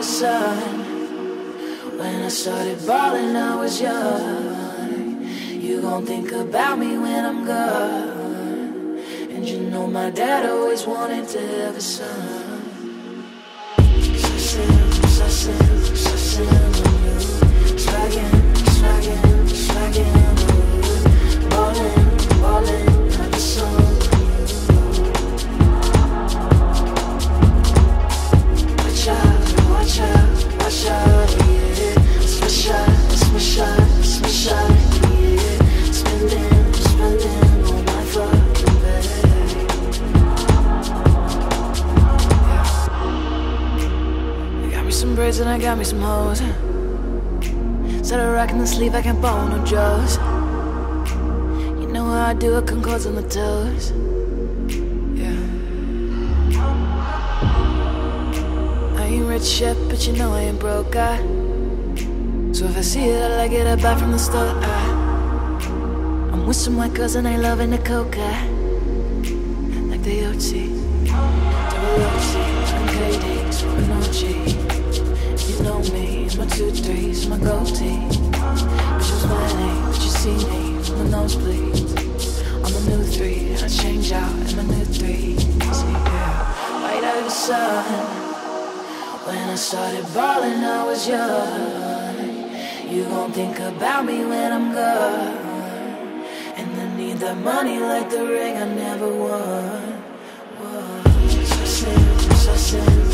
the sun. When I started ballin', I was young. You gon' think about me when I'm gone. And you know my dad always wanted to have a son. Sussin' the mood. Swaggin' the mood. Ballin', like a song. Watch out, yeah. Smash out, yeah. Spending all my fucking bag. I got me some braids and I got me some hoes. Instead of rocking the sleeve, I can't borrow no jaws. You know how I do it, concords on my toes. Rich yet, but you know I ain't broke, so if I see it, I like it, I buy from the store, I'm with some white girls and they loving the coke, like the OT, double OT, I'm KD, so I'm OG. You know me, my 2 3s, my gold tee. Bitch was my name, but you see me from the nosebleed. I'm a new 3, I change out, and my new 3, see, yeah. Right out of the sun. When I started ballin', I was young. You gon' think about me when I'm gone. And I need that money like the ring I never won. Sussin', sussin'.